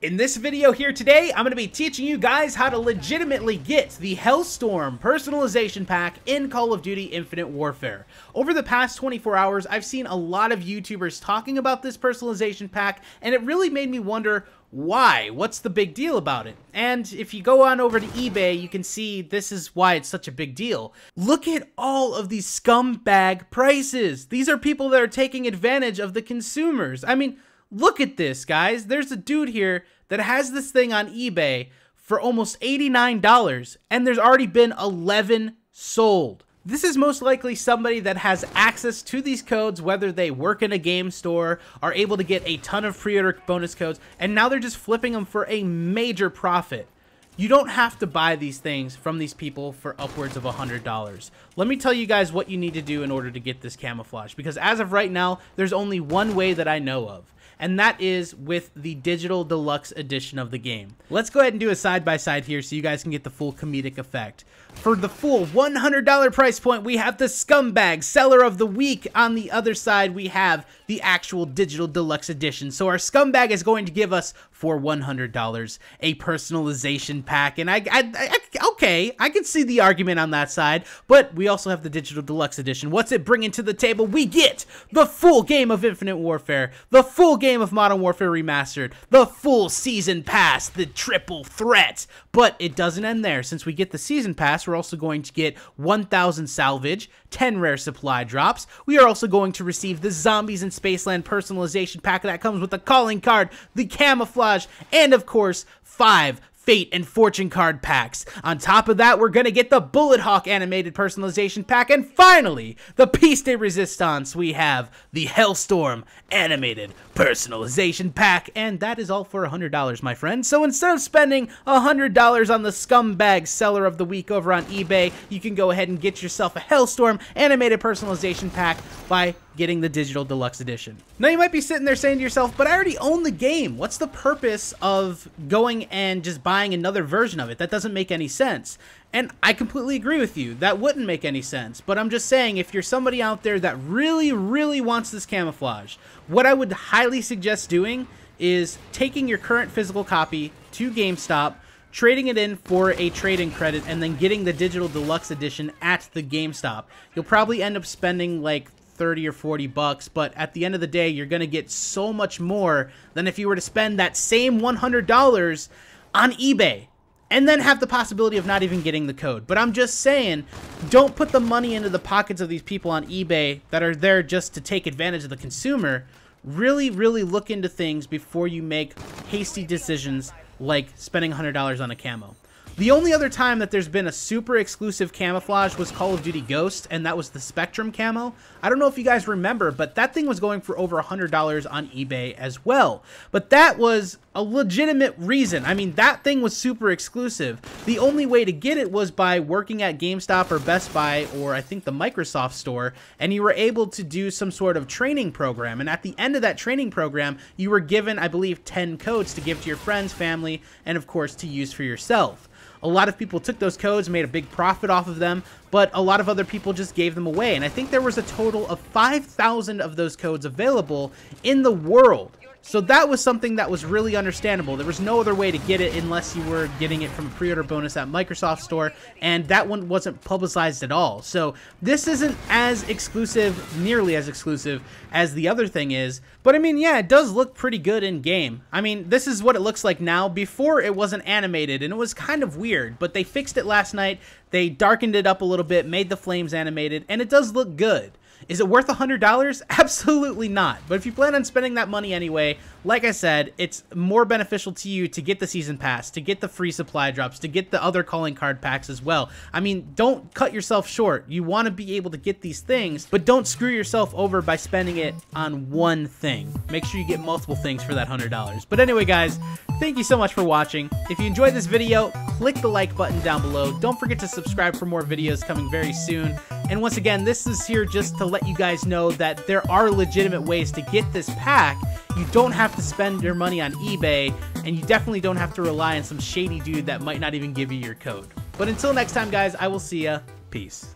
In this video here today, I'm going to be teaching you guys how to legitimately get the Hellstorm Personalization Pack in Call of Duty Infinite Warfare. Over the past 24 hours, I've seen a lot of YouTubers talking about this personalization pack, and it really made me wonder, why? What's the big deal about it? And if you go on over to eBay, you can see this is why it's such a big deal. Look at all of these scumbag prices! These are people that are taking advantage of the consumers. I mean, look at this, guys. There's a dude here that has this thing on eBay for almost $89, and there's already been 11 sold. This is most likely somebody that has access to these codes, whether they work in a game store, are able to get a ton of pre-order bonus codes, and now they're just flipping them for a major profit. You don't have to buy these things from these people for upwards of $100. Let me tell you guys what you need to do in order to get this camouflage, because as of right now, there's only one way that I know of, and that is with the digital deluxe edition of the game. Let's go ahead and do a side-by-side here so you guys can get the full comedic effect. For the full $100 price point, we have the scumbag seller of the week. On the other side, we have the actual digital deluxe edition. So our scumbag is going to give us, for $100, a personalization pack. And I can see the argument on that side, but we also have the digital deluxe edition. What's it bringing to the table? We get the full game of Infinite Warfare, the full game of Modern Warfare Remastered, the full season pass, the triple threat. But it doesn't end there. Since we get the season pass, we're also going to get 1,000 salvage, 10 rare supply drops. We are also going to receive the Zombies in Spaceland Personalization Pack that comes with the calling card, the camouflage, and of course, 5 Fate and Fortune card packs. On top of that, we're going to get the Bullet Hawk Animated Personalization Pack, and finally, the piece de resistance, we have the Hellstorm Animated Personalization Pack, and that is all for $100, my friend. So instead of spending $100 on the scumbag seller of the week over on eBay, you can go ahead and get yourself a Hellstorm Animated Personalization Pack by getting the digital deluxe edition. Now you might be sitting there saying to yourself, but I already own the game. What's the purpose of going and just buying another version of it? That doesn't make any sense. And I completely agree with you. That wouldn't make any sense. But I'm just saying, if you're somebody out there that really, really wants this camouflage, what I would highly suggest doing is taking your current physical copy to GameStop, trading it in for a trade-in credit, and then getting the digital deluxe edition at the GameStop. You'll probably end up spending like $30 or $40, but at the end of the day, you're going to get so much more than if you were to spend that same $100 on eBay and then have the possibility of not even getting the code. But I'm just saying, don't put the money into the pockets of these people on eBay that are there just to take advantage of the consumer. Really, really look into things before you make hasty decisions like spending $100 on a camo. The only other time that there's been a super exclusive camouflage was Call of Duty Ghosts, and that was the Spectrum camo. I don't know if you guys remember, but that thing was going for over $100 on eBay as well. But that was a legitimate reason. I mean, that thing was super exclusive. The only way to get it was by working at GameStop or Best Buy, or I think the Microsoft store, and you were able to do some sort of training program. And at the end of that training program, you were given, I believe, 10 codes to give to your friends, family, and of course to use for yourself. A lot of people took those codes, made a big profit off of them, but a lot of other people just gave them away. And I think there was a total of 5,000 of those codes available in the world. So that was something that was really understandable. There was no other way to get it unless you were getting it from a pre-order bonus at Microsoft store, and that one wasn't publicized at all. So this isn't as exclusive, nearly as exclusive as the other thing is. But I mean, yeah, it does look pretty good in game. I mean, this is what it looks like now. Before, it wasn't animated and it was kind of weird, but they fixed it last night. They darkened it up a little bit, made the flames animated, and it does look good. Is it worth $100? Absolutely not. But if you plan on spending that money anyway, like I said, it's more beneficial to you to get the season pass, to get the free supply drops, to get the other calling card packs as well. I mean, don't cut yourself short. You want to be able to get these things, but don't screw yourself over by spending it on one thing. Make sure you get multiple things for that $100. But anyway, guys, thank you so much for watching. If you enjoyed this video, click the like button down below. Don't forget to subscribe for more videos coming very soon. And once again, this is here just to let you guys know that there are legitimate ways to get this pack. You don't have to spend your money on eBay, and you definitely don't have to rely on some shady dude that might not even give you your code. But until next time, guys, I will see ya. Peace.